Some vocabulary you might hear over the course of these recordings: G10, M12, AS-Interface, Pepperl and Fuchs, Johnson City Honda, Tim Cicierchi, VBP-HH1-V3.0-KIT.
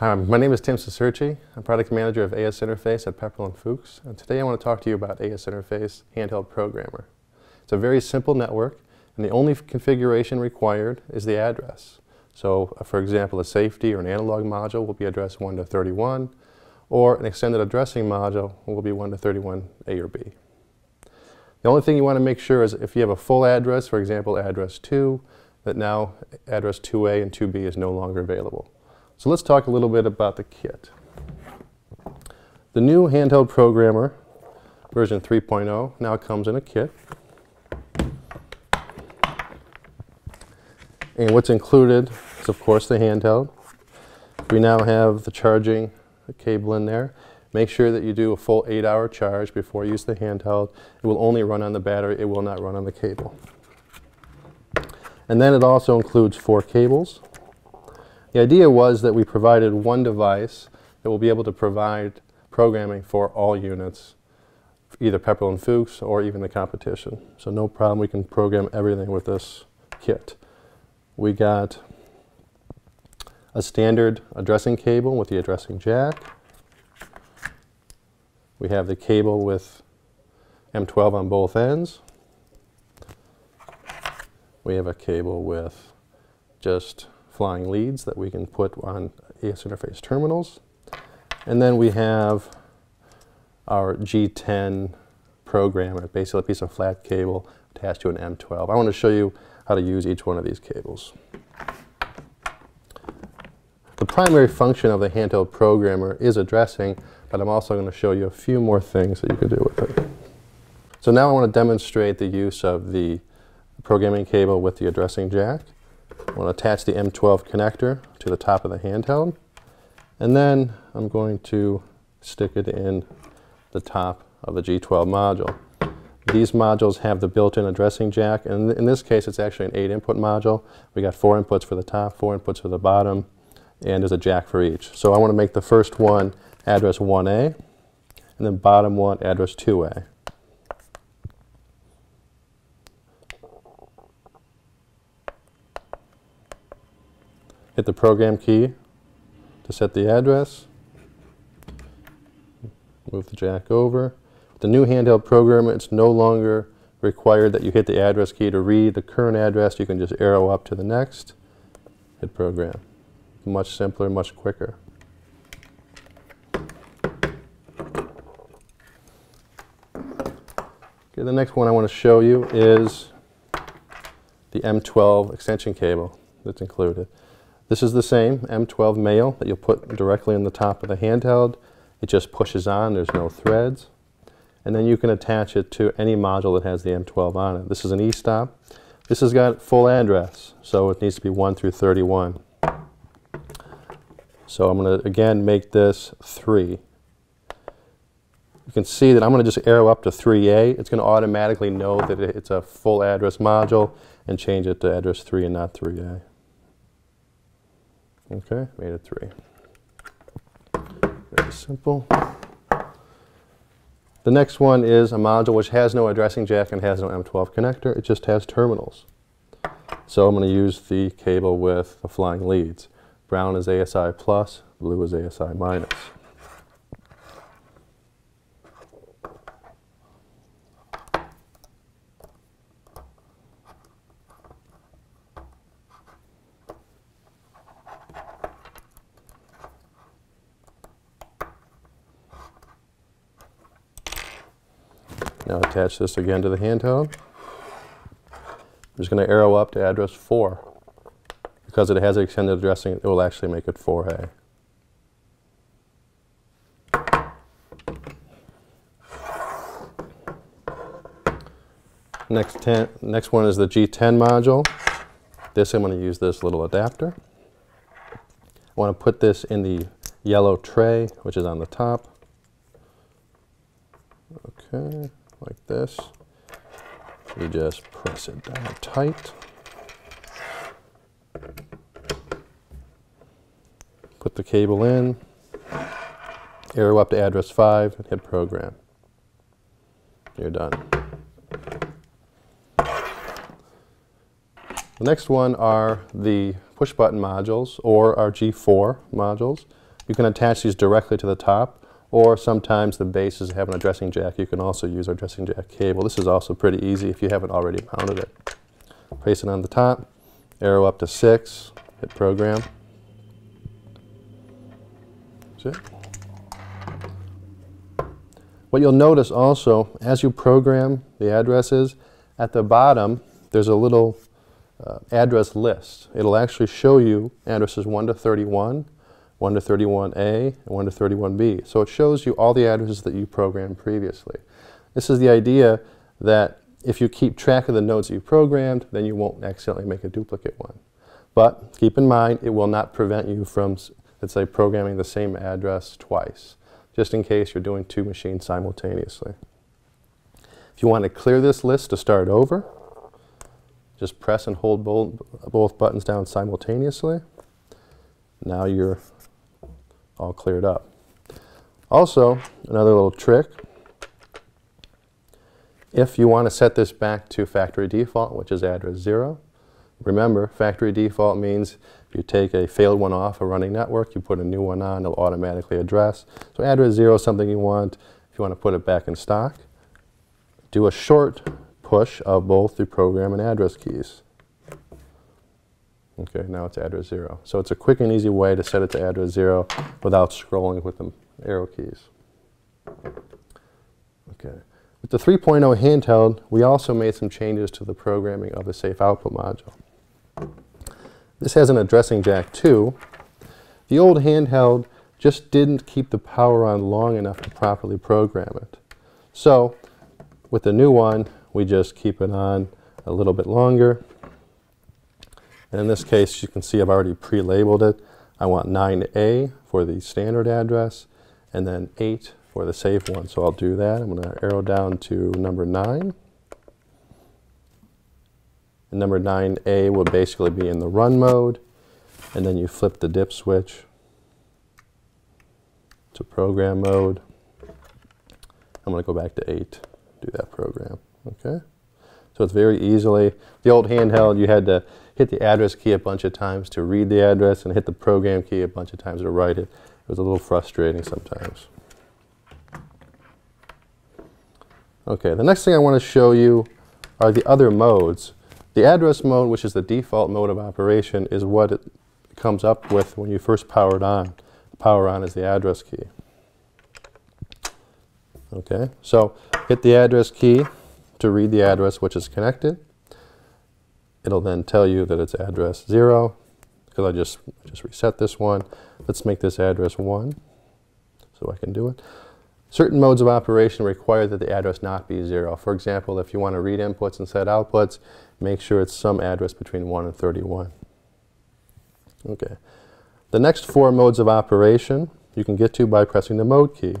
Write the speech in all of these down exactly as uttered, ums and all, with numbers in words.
Hi, my name is Tim Cicierchi. I'm product manager of A S Interface at Pepperl and Fuchs. And today I want to talk to you about A S Interface Handheld Programmer. It's a very simple network, and the only configuration required is the address. So, uh, for example, a safety or an analog module will be address one to thirty-one, or an extended addressing module will be one to thirty-one A or B. The only thing you want to make sure is if you have a full address, for example, address two, that now address two A and two B is no longer available. So let's talk a little bit about the kit. The new handheld programmer, version three point oh, now comes in a kit. And what's included is, of course, the handheld. We now have the charging cable in there. Make sure that you do a full eight hour charge before you use the handheld. It will only run on the battery. It will not run on the cable. And then it also includes four cables. The idea was that we provided one device that will be able to provide programming for all units, either Pepperl and Fuchs or even the competition. So no problem, we can program everything with this kit. We got a standard addressing cable with the addressing jack. We have the cable with M twelve on both ends. We have a cable with just flying leads that we can put on A S Interface terminals. And then we have our G ten programmer, basically a piece of flat cable attached to an M twelve. I want to show you how to use each one of these cables. The primary function of the handheld programmer is addressing, but I'm also going to show you a few more things that you can do with it. So now I want to demonstrate the use of the programming cable with the addressing jack. I'm going to attach the M twelve connector to the top of the handheld, and then I'm going to stick it in the top of the G twelve module. These modules have the built-in addressing jack, and in this case it's actually an eight input module. We got four inputs for the top, four inputs for the bottom, and there's a jack for each. So I want to make the first one address one A, and then bottom one address two A. Hit the program key to set the address, move the jack over. With the new handheld programmer, it's no longer required that you hit the address key to read the current address. You can just arrow up to the next, hit program. Much simpler, much quicker. Okay, the next one I want to show you is the M twelve extension cable that's included. This is the same M twelve male that you'll put directly in the top of the handheld. It just pushes on, there's no threads. And then you can attach it to any module that has the M twelve on it. This is an e-stop. This has got full address, so it needs to be one through thirty-one. So I'm going to, again, make this three. You can see that I'm going to just arrow up to three A. It's going to automatically know that it's a full address module and change it to address three and not three A. Okay, made it three. Very simple. The next one is a module which has no addressing jack and has no M twelve connector. It just has terminals. So I'm going to use the cable with the flying leads. Brown is A S I plus, blue is A S I minus. Now attach this again to the handheld. I'm just going to arrow up to address four. Because it has extended addressing, it will actually make it four A. Next, ten, next one is the G ten module. This, I'm going to use this little adapter. I want to put this in the yellow tray, which is on the top. Okay. Like this. You just press it down tight. Put the cable in, arrow up to address five, and hit program. You're done. The next one are the push button modules, or our G four modules. You can attach these directly to the top, or sometimes the bases have an addressing jack. You can also use our addressing jack cable. This is also pretty easy if you haven't already mounted it. Place it on the top, arrow up to six, hit program. That's it. What you'll notice also, as you program the addresses, at the bottom there's a little uh, address list. It'll actually show you addresses one to thirty-one, one to thirty-one A, and one to thirty-one B. So it shows you all the addresses that you programmed previously. This is the idea that if you keep track of the nodes that you programmed, then you won't accidentally make a duplicate one. But keep in mind, it will not prevent you from, let's say, programming the same address twice, just in case you're doing two machines simultaneously. If you want to clear this list to start over, just press and hold both, both buttons down simultaneously. Now you're all cleared up. Also, another little trick, if you want to set this back to factory default, which is address zero, remember, factory default means if you take a failed one off a running network, you put a new one on, it'll automatically address. So address zero is something you want if you want to put it back in stock. Do a short push of both the program and address keys. Okay, now it's address zero. So it's a quick and easy way to set it to address zero without scrolling with the arrow keys. Okay. With the three point oh handheld, we also made some changes to the programming of the safe output module. This has an addressing jack too. The old handheld just didn't keep the power on long enough to properly program it. So with the new one, we just keep it on a little bit longer. And in this case, you can see I've already pre-labeled it. I want nine A for the standard address and then eight for the safe one. So I'll do that. I'm going to arrow down to number nine. And number nine A will basically be in the run mode. And then you flip the dip switch to program mode. I'm going to go back to eight, do that program. Okay. So it's very easily, the old handheld, you had to hit the address key a bunch of times to read the address and hit the program key a bunch of times to write it. It was a little frustrating sometimes. Okay, the next thing I want to show you are the other modes. The address mode, which is the default mode of operation, is what it comes up with when you first power it on. Power on is the address key. Okay, so hit the address key to read the address which is connected. It'll then tell you that it's address zero, because I just, just reset this one. Let's make this address one so I can do it. Certain modes of operation require that the address not be zero. For example, if you want to read inputs and set outputs, make sure it's some address between one and thirty-one. Okay. The next four modes of operation you can get to by pressing the mode key.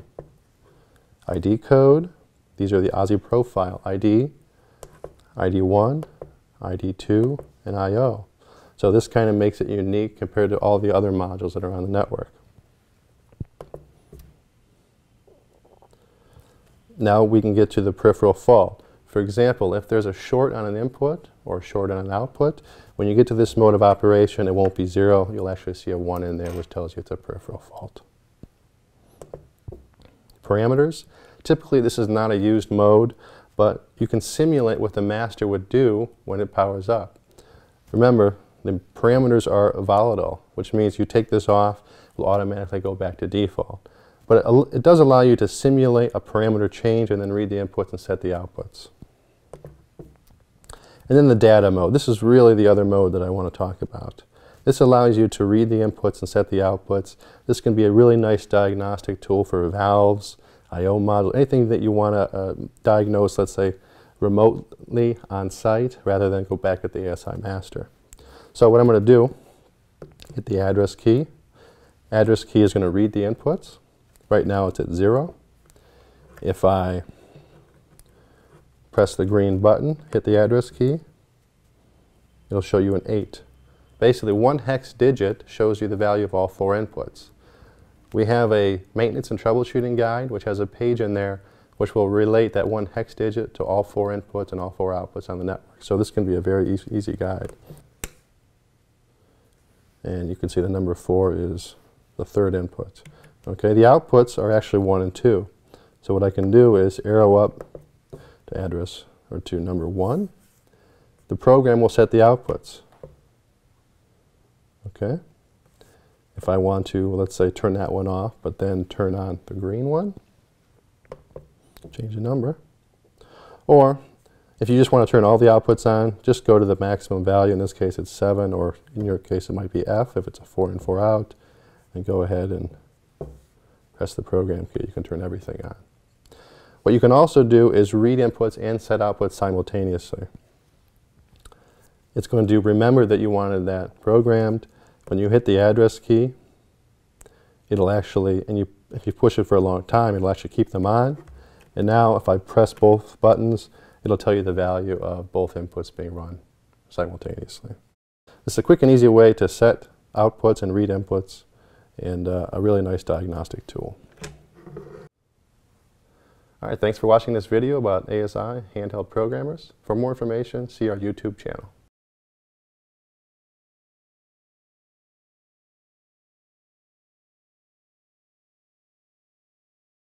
I D code, these are the O S I profile I D, I D one, I D two, and I O. So this kind of makes it unique compared to all the other modules that are on the network. Now we can get to the peripheral fault. For example, if there's a short on an input or a short on an output, when you get to this mode of operation, it won't be zero. You'll actually see a one in there, which tells you it's a peripheral fault. Parameters. Typically, this is not a used mode, but you can simulate what the master would do when it powers up. Remember, the parameters are volatile, which means you take this off, it will automatically go back to default. But it, it does allow you to simulate a parameter change and then read the inputs and set the outputs. And then the data mode. This is really the other mode that I want to talk about. This allows you to read the inputs and set the outputs. This can be a really nice diagnostic tool for valves, I O module, anything that you want to uh, diagnose, let's say, remotely on site rather than go back at the A S I master. So what I'm going to do, hit the address key. Address key is going to read the inputs. Right now it's at zero. If I press the green button, hit the address key, it'll show you an eight. Basically, one hex digit shows you the value of all four inputs. We have a maintenance and troubleshooting guide which has a page in there which will relate that one hex digit to all four inputs and all four outputs on the network. So this can be a very easy, easy guide. And you can see the number four is the third inputs. Okay, the outputs are actually one and two. So what I can do is arrow up to address or to number one. The program will set the outputs. Okay. If I want to, let's say, turn that one off, but then turn on the green one, change the number. Or if you just want to turn all the outputs on, just go to the maximum value. In this case, it's seven, or in your case, it might be F if it's a four in, four out, and go ahead and press the program key. You can turn everything on. What you can also do is read inputs and set outputs simultaneously. It's going to remember that you wanted that programmed. When you hit the address key, it'll actually, and you, if you push it for a long time, it'll actually keep them on. And now if I press both buttons, it'll tell you the value of both inputs being run simultaneously. It's a quick and easy way to set outputs and read inputs, and uh, a really nice diagnostic tool. All right, thanks for watching this video about A S I handheld programmers. For more information, see our YouTube channel.